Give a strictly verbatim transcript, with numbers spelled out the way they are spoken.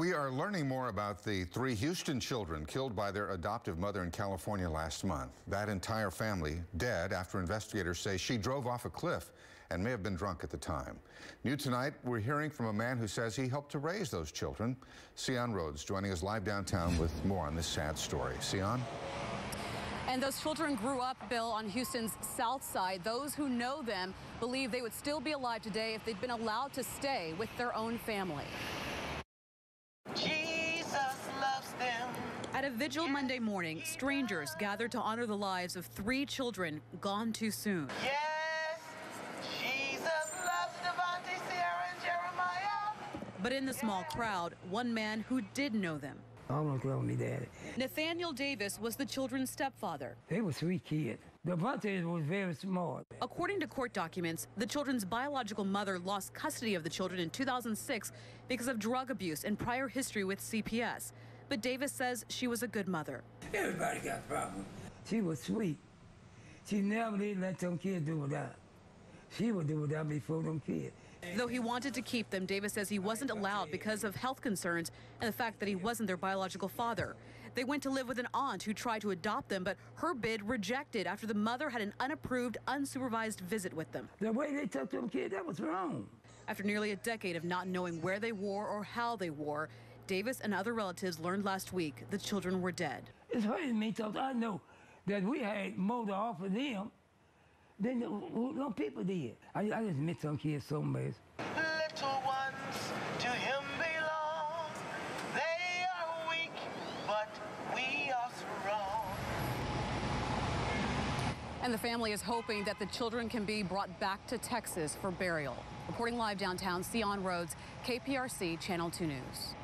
We are learning more about the three Houston children killed by their adoptive mother in California last month. That entire family dead after investigators say she drove off a cliff and may have been drunk at the time. New tonight, we're hearing from a man who says he helped to raise those children. Sion Rhodes joining us live downtown with more on this sad story. Sion? And those children grew up, Bill, on Houston's south side. Those who know them believe they would still be alive today if they'd been allowed to stay with their own family. At a vigil Monday morning, strangers gathered to honor the lives of three children gone too soon. Yes, Jesus loves Devontae, Sierra, and Jeremiah. But in the small crowd, one man who did know them. Almost loved me, Daddy. Nathaniel Davis was the children's stepfather. They were three kids. Devontae was very smart. According to court documents, the children's biological mother lost custody of the children in two thousand six because of drug abuse and prior history with C P S. But Davis says she was a good mother. Everybody got problems. She was sweet. She never did let them kids do without. She would do without before them kids. Though he wanted to keep them, Davis says he wasn't allowed because of health concerns and the fact that he wasn't their biological father. They went to live with an aunt who tried to adopt them, but her bid rejected after the mother had an unapproved, unsupervised visit with them. The way they took them kids, that was wrong. After nearly a decade of not knowing where they were or how they wore, Davis and other relatives learned last week the children were dead. It's hurting me because I know that we had more to offer them than the people did. I, I just miss some kids so much. Little ones to him belong. They are weak, but we are strong. And the family is hoping that the children can be brought back to Texas for burial. Reporting live downtown, Sion Rhodes, K P R C Channel two News.